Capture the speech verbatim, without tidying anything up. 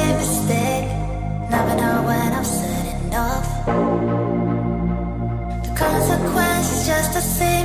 a mistake. Never know when I've said enough. The consequence is just a sin.